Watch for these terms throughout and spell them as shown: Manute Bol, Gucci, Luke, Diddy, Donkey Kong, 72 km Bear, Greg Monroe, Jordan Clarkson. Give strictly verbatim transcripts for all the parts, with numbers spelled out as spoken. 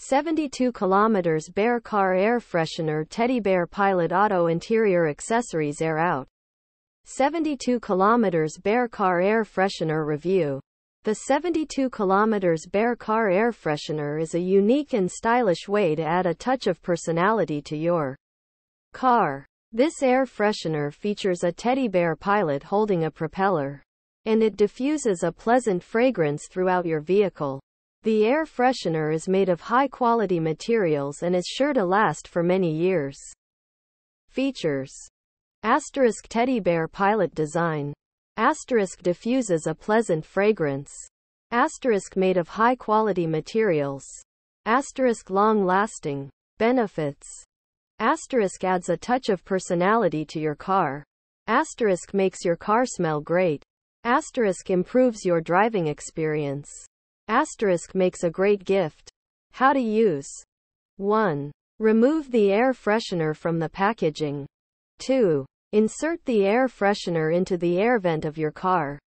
seventy-two kilometers Bear Car Air Freshener Teddy Bear Pilot Auto Interior Accessories Air Out. seventy-two kilometers Bear Car Air Freshener Review. The seventy-two kilometers Bear Car Air Freshener is a unique and stylish way to add a touch of personality to your car. This air freshener features a teddy bear pilot holding a propeller, and it diffuses a pleasant fragrance throughout your vehicle. The air freshener is made of high-quality materials and is sure to last for many years. Features: Asterisk Teddy Bear Pilot Design. Asterisk diffuses a pleasant fragrance. Asterisk made of high-quality materials. Asterisk long-lasting. Benefits: Asterisk adds a touch of personality to your car. Asterisk makes your car smell great. Asterisk improves your driving experience. Asterisk makes a great gift. How to use. one. Remove the air freshener from the packaging. two. Insert the air freshener into the air vent of your car.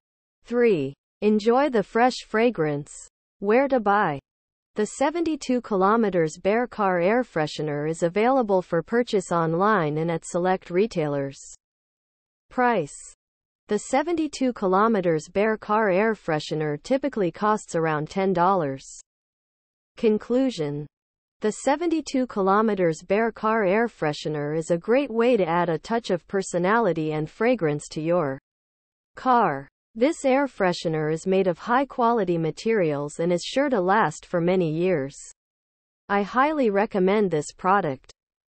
three. Enjoy the fresh fragrance. Where to buy. The seventy-two kilometers Bear Car Air Freshener is available for purchase online and at select retailers. Price. The seventy-two kilometers Bear Car Air Freshener typically costs around ten dollars. Conclusion. The seventy-two kilometers Bear Car Air Freshener is a great way to add a touch of personality and fragrance to your car. This air freshener is made of high-quality materials and is sure to last for many years. I highly recommend this product.